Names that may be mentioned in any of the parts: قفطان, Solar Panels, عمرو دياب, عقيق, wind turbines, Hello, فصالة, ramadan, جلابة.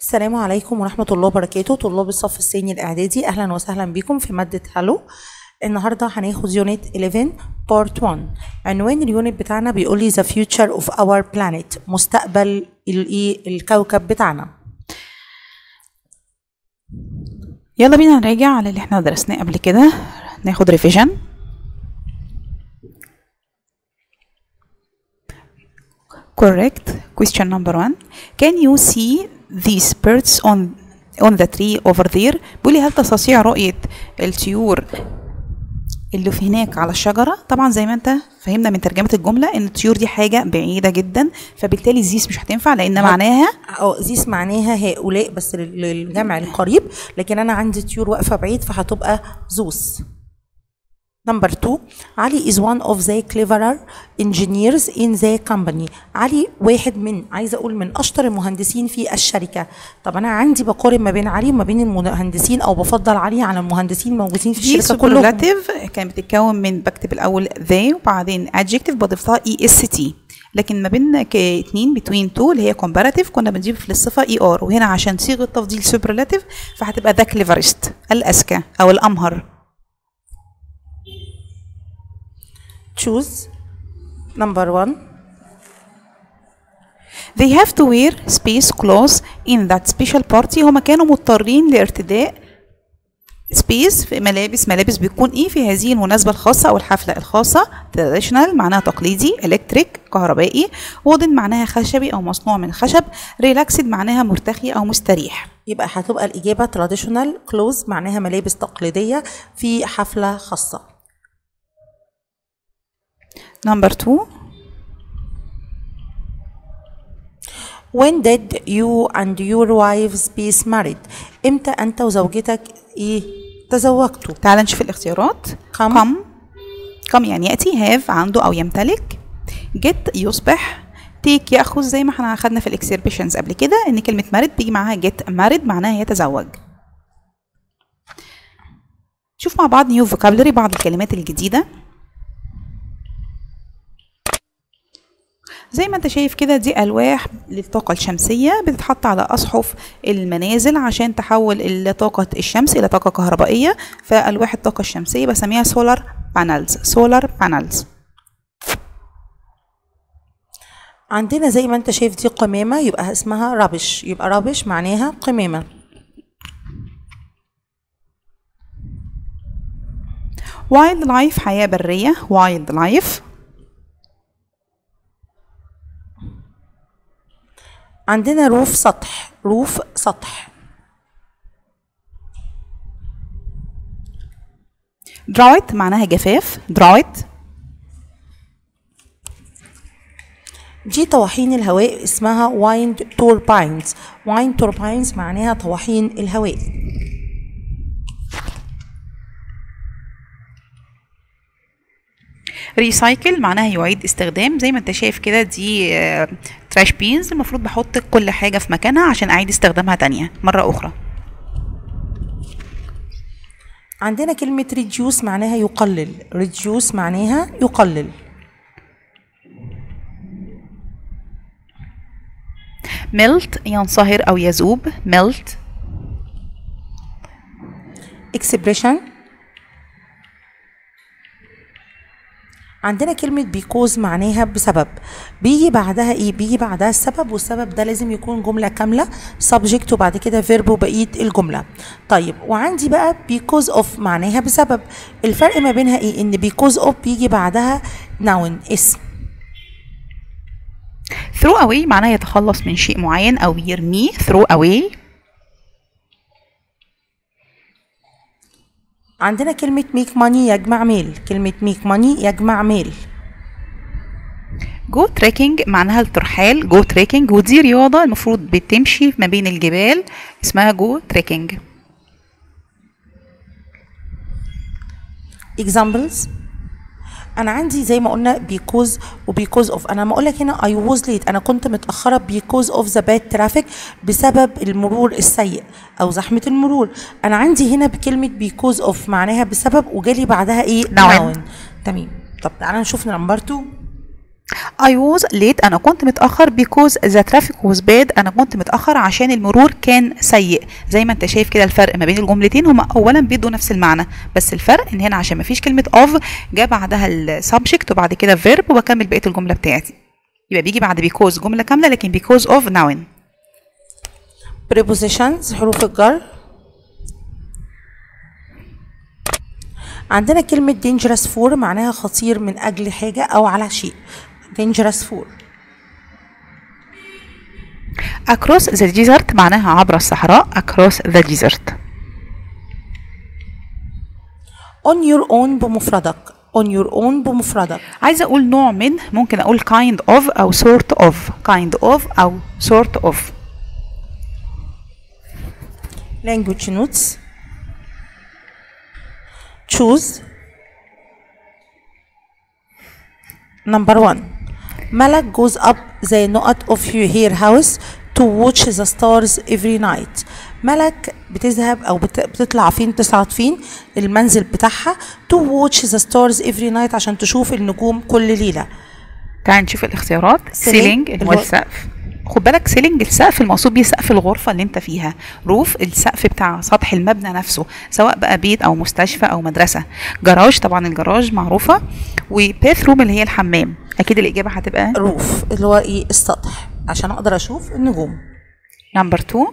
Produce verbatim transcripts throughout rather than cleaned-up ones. السلام عليكم ورحمة الله وبركاته. طلاب الصف الثاني الإعدادي، أهلا وسهلا بكم في مادة هالو. النهاردة هناخد يونت إحدى عشر بارت واحد. عنوان اليونت بتاعنا بيقول لي The future of our planet، مستقبل الكوكب بتاعنا. يلا بينا نراجع على اللي احنا درسناه قبل كده، ناخد ريفيجن. Correct. Question number one. Can you see these birds on on the tree over there؟ بيقول لي هل تستطيع رؤية الطيور اللي في هناك على الشجرة؟ طبعا زي ما انت فهمنا من ترجمة الجملة ان الطيور دي حاجة بعيدة جدا، فبالتالي ذيس مش هتنفع لان معناها اه ذيس معناها هؤلاء بس للجمع القريب، لكن انا عندي طيور واقفة بعيد فهتبقى زوس. Number two, علي is one of the cleverer engineers in the company. علي واحد من، عايزة أقول من أشطر المهندسين في الشركة. طب أنا عندي بقارن ما بين علي وما بين المهندسين، أو بفضل علي على المهندسين الموجودين في الشركة كلهم. سوبرلاتيف كانت بتتكون من، بكتب الأول they وبعدين adjective بضيفها est، لكن ما بين اتنين between two اللي هي comparative كنا بنجيب في الصفة er، وهنا عشان صيغة تفضيل سوبرلاتيف فهتبقى the cleverest، الأذكى أو الأمهر. Choose number one. They have to wear space clothes in that special party. هما كانوا مضطرين لارتداء space، في ملابس ملابس بتكون ايه في هذه المناسبة الخاصة او الحفلة الخاصة. traditional معناها تقليدي، electric كهربائي، wooden معناها خشبي او مصنوع من خشب، relaxed معناها مرتخي او مستريح. يبقى هتبقى الإجابة traditional clothes معناها ملابس تقليدية في حفلة خاصة. Number two. When did you and your wives be married؟ إمتى أنت وزوجتك إيه تزوجتوا؟ تعال نشوف الاختيارات. come come, come يعني يأتي، have عنده أو يمتلك، get يصبح، take يأخذ زي ما احنا أخذنا في الexhibitions قبل كده إن كلمة married بيجي معاها get married معناها يتزوج. شوف مع بعض new vocabulary، بعض الكلمات الجديدة. زي ما انت شايف كده دي ألواح للطاقة الشمسية بتتحط على أسقف المنازل عشان تحول طاقة الشمس إلى طاقة كهربائية، فألواح الطاقة الشمسية بسميها سولار بانلز. سولار بانلز. عندنا زي ما انت شايف دي قمامة يبقى اسمها رابش، يبقى رابش معناها قمامة. وايلد لايف حياة برية، وايلد لايف. عندنا روف سطح، روف سطح. drought معناها جفاف، drought. دي طواحين الهواء اسمها wind turbines. wind turbines معناها طواحين الهواء. ريسايكل معناها يعيد استخدام، زي ما انت شايف كده دي تراش بينز، المفروض بحط كل حاجه في مكانها عشان اعيد استخدامها تانية مره اخرى. عندنا كلمه ريديوس معناها يقلل، ريديوس معناها يقلل. ميلت ينصهر او يذوب، ميلت. اكسبريشن. عندنا كلمة بيكوز معناها بسبب، بيجي بعدها ايه؟ بيجي بعدها السبب، والسبب ده لازم يكون جملة كاملة، subject وبعد كده verb وبقية الجملة. طيب وعندي بقى بيكوز اوف معناها بسبب، الفرق ما بينها ايه؟ ان بيكوز اوف بيجي بعدها noun اسم. throw away معناها يتخلص من شيء معين او يرميه، throw away. عندنا كلمة ميك ماني يجمع ميل، كلمة ميك ماني يجمع ميل. جو تريكنج معناها الترحال، جو تريكنج، ودي رياضة المفروض بتمشي ما بين الجبال اسمها جو تريكنج. examples أنا عندي زي ما قلنا بيكوز وبيكوز أوف، أنا لما أقول لك هنا أي واز ليت أنا كنت متأخرة بيكوز أوف ذا باد ترافيك بسبب المرور السيء أو زحمة المرور، أنا عندي هنا بكلمة بيكوز أوف معناها بسبب وجالي بعدها إيه؟ نون. تمام. طب تعالى نشوف نمبر اتنين. I was late، أنا كنت متأخر because the traffic was bad، أنا كنت متأخر عشان المرور كان سيء. زي ما انت شايف كده الفرق ما بين الجملتين، هما أولا بيدوا نفس المعنى، بس الفرق إن هنا عشان ما فيش كلمة of جاء بعدها السبجكت وبعد كده verb وبكمل بقية الجملة بتاعتي. يبقى بيجي بعد because جملة كاملة، لكن because of noun. prepositions حروف الجر. عندنا كلمة dangerous for معناها خطير من أجل حاجة أو على شيء. dangerous for. across the desert معناها عبر الصحراء. across the desert. on your own بمفردك. on your own بمفردك. عايزة أقول نوع من، ممكن أقول kind of أو sort of. kind of أو sort of. language notes. choose. number one. Malak goes up the notch of her house to watch the stars every night. ملك بتذهب أو بتطلع فين، تصعد فين المنزل بتاعها to watch the stars every night عشان تشوف النجوم كل ليلة. تعالي نشوف الاختيارات. ceiling اللي هو السقف. خد بالك سيلينج السقف المقصود بيه سقف الغرفه اللي انت فيها، روف السقف بتاع سطح المبنى نفسه سواء بقى بيت او مستشفى او مدرسه، جراج طبعا الجراج معروفه، وباث روم اللي هي الحمام. اكيد الاجابه هتبقى روف اللي هو ايه السطح عشان اقدر اشوف النجوم. نمبر اتنين.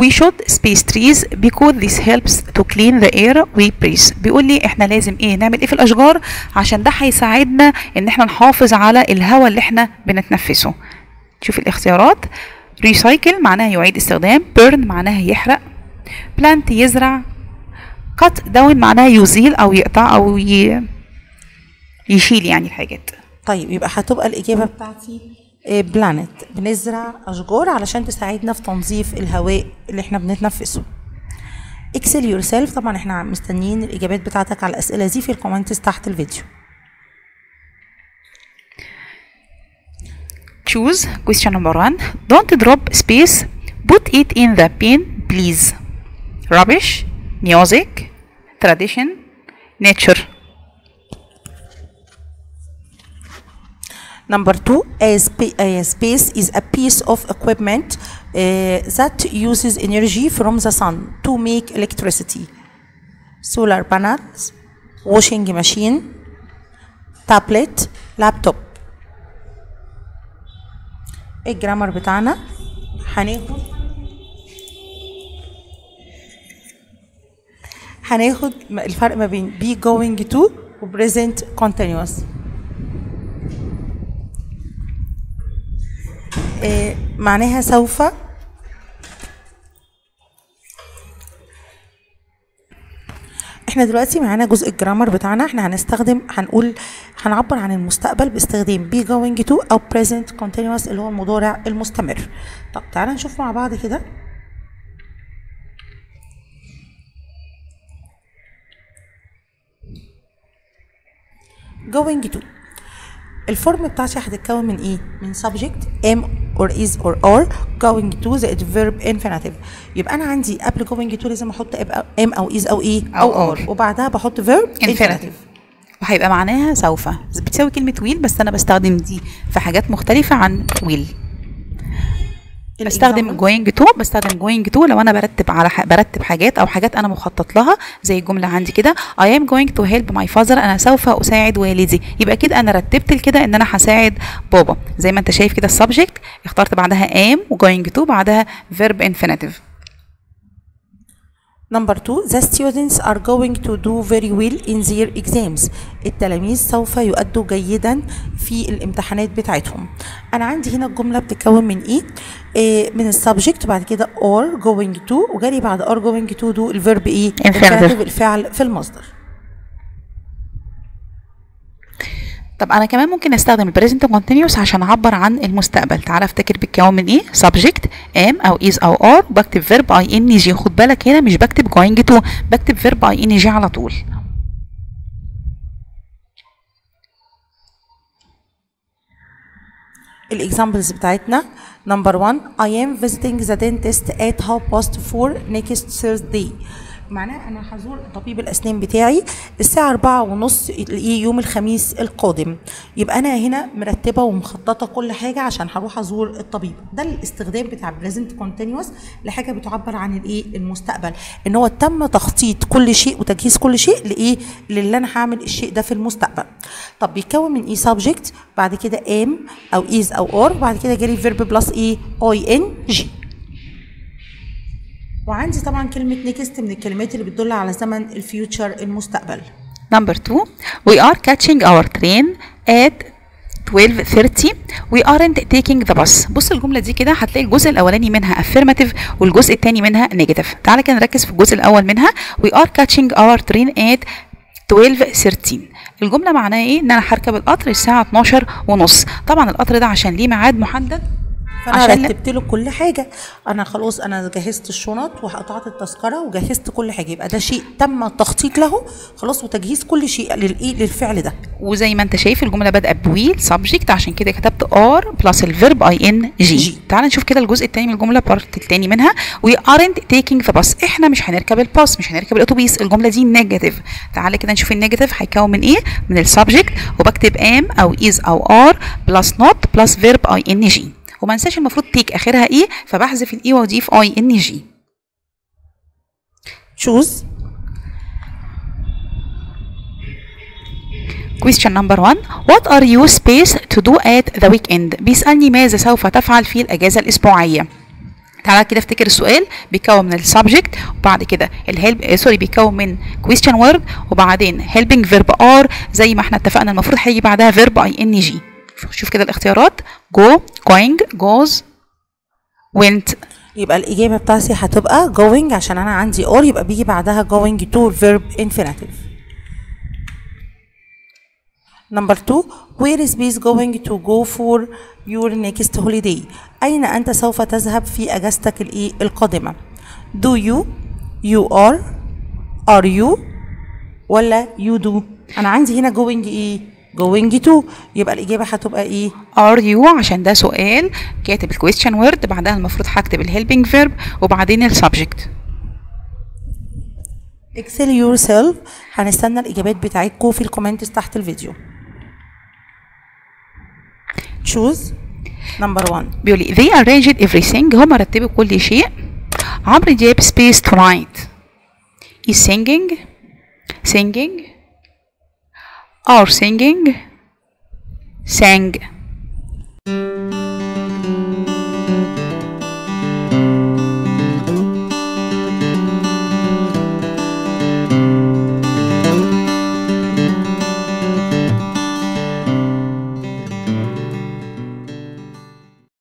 We should space trees because this helps to clean the air we breathe. بيقول لي احنا لازم ايه نعمل ايه في الاشجار عشان ده هيساعدنا ان احنا نحافظ على الهواء اللي احنا بنتنفسه. شوف الاختيارات. recycle معناها يعيد استخدام، burn معناها يحرق، plant يزرع، cut down معناها يزيل او يقطع او ي... يشيل يعني الحاجات. طيب يبقى هتبقى الاجابه بتاعتي بلانت، بنزرع اشجار علشان تساعدنا في تنظيف الهواء اللي احنا بنتنفسه. اكسل يور سيلف، طبعا احنا مستنيين الاجابات بتاعتك على الاسئله دي في الكومنتس تحت الفيديو. choose question number one. don't drop space put it in the bin please. rubbish music tradition nature. Number two, a space is a piece of equipment uh, that uses energy from the sun to make electricity. Solar panels, washing machine, tablet, laptop. الجرامر بتاعنا هناخد هناخد الفرق ما بين be going to و present continuous. إيه معناها سوف، احنا دلوقتي معانا جزء الجرامر بتاعنا، احنا هنستخدم هنقول هنعبر عن المستقبل باستخدام be going to او present continuous اللي هو المضارع المستمر. طب تعالى نشوف مع بعض كده. going to الفورم بتاعتي هتتكون من ايه؟ من subject am or is or are going to the adverb infinitive. يبقى انا عندي قبل going to لازم احط am او is او ايه او are وبعدها بحط verb infinitive وهيبقى معناها سوف. بتساوي كلمه ويل، بس انا بستخدم دي في حاجات مختلفه عن ويل. بستخدم going to بستخدم going to لو انا برتب على برتب حاجات او حاجات انا مخطط لها، زي الجمله عندي كده I am going to help my father، انا سوف اساعد والدي، يبقى كده انا رتبت لكده ان انا هساعد بابا. زي ما انت شايف كده السبجكت اخترت بعدها am و going to بعدها verb infinitive. نمبر اتنين. the students are going to do very well in their exams. التلاميذ سوف يؤدوا جيدا في الامتحانات بتاعتهم. انا عندي هنا الجمله بتتكون من ايه؟ إيه من السبجكت وبعد كده are going to وجاري بعد are going to do الفيرب ايه؟ الفعل. الفعل في المصدر. طب انا كمان ممكن استخدم البريزنت كونتينيوس عشان اعبر عن المستقبل. تعالى افتكر بيتكون من ايه؟ سبجكت ام او از او ار وبكتب فيرب اي ان جي. خد بالك هنا مش بكتب جوينج تو، بكتب فيرب اي ان جي على طول. الاكزامبلز بتاعتنا. نمبر واحد I am visiting the dentist at half past four next Thursday. معناها انا هزور طبيب الاسنان بتاعي الساعه أربعة وثلاثين يوم الخميس القادم. يبقى انا هنا مرتبه ومخططه كل حاجه عشان هروح ازور الطبيب. ده الاستخدام بتاع بريزنت كونتينوس لحاجه بتعبر عن الايه المستقبل، ان هو تم تخطيط كل شيء وتجهيز كل شيء لايه للي انا هعمل الشيء ده في المستقبل. طب بيتكون من ايه؟ سبجكت، بعد كده ام او از او ار، بعد كده جالي فيرب بلس ايه اي ان جي، وعندي طبعا كلمة نيكست من الكلمات اللي بتدل على زمن الفيوتشر المستقبل. نمبر اتنين we are catching our train at twelve thirty we aren't taking the bus. بص الجملة دي كده هتلاقي الجزء الأولاني منها affirmative والجزء الثاني منها negative. تعالى كده نركز في الجزء الأول منها we are catching our train at twelve thirteen. الجملة معناها إيه؟ إن أنا هركب القطر الساعة اتناشر ونص. طبعا القطر ده عشان ليه ميعاد محدد فانا رتبت له كل حاجه. انا خلاص انا جهزت الشنط وقطعت التذكره وجهزت كل حاجه، يبقى ده شيء تم التخطيط له خلاص وتجهيز كل شيء للايه للفعل ده. وزي ما انت شايف الجمله بادئه بويل سبجكت، عشان كده كتبت ار بلس الفيرب اي ان جي. تعال نشوف كده الجزء الثاني من الجمله، بارت الثاني منها وي ارنت تيكينج ذا باص، احنا مش هنركب الباص، مش هنركب الاتوبيس. الجمله دي نيجاتيف. تعال كده نشوف النيجاتيف هيكون من ايه؟ من السبجكت، وبكتب ام او از او ار بلس نوت بلس فيرب اي ان جي، وما انساش المفروض تيك اخرها ايه، فبحذف الاي واضيف اي ان جي. تشوز question number one what are you supposed to do at the weekend؟ بيسالني ماذا سوف تفعل في الاجازه الاسبوعيه. تعالى كده افتكر السؤال بيكون من السبجكت وبعد كده الهيلب سوري بيكون من question word وبعدين helping verb ار زي ما احنا اتفقنا المفروض هيجي بعدها verb اي ان جي. شوف كده الاختيارات go going goes went. يبقى الإجابة بتاعتي هتبقى going عشان أنا عندي or يبقى بيجي بعدها going to verb infinitive. number two where is Bess going to go for your next holiday؟ أين أنت سوف تذهب في أجازتك الإيه القادمة؟ do you you are are you ولا you do؟ أنا عندي هنا going إيه going to، يبقى الإجابة هتبقى إيه؟ are you عشان ده سؤال. كاتب الquestion word بعدها المفروض هكتب الhelping verb وبعدين السبجكت. excel yourself. هنستنى الإجابات بتاعتكم في الكومنتس تحت الفيديو. choose number one بيقول لي they arranged everything، هم رتبوا كل شيء. عمرو دياب space tonight is singing singing are singing sang.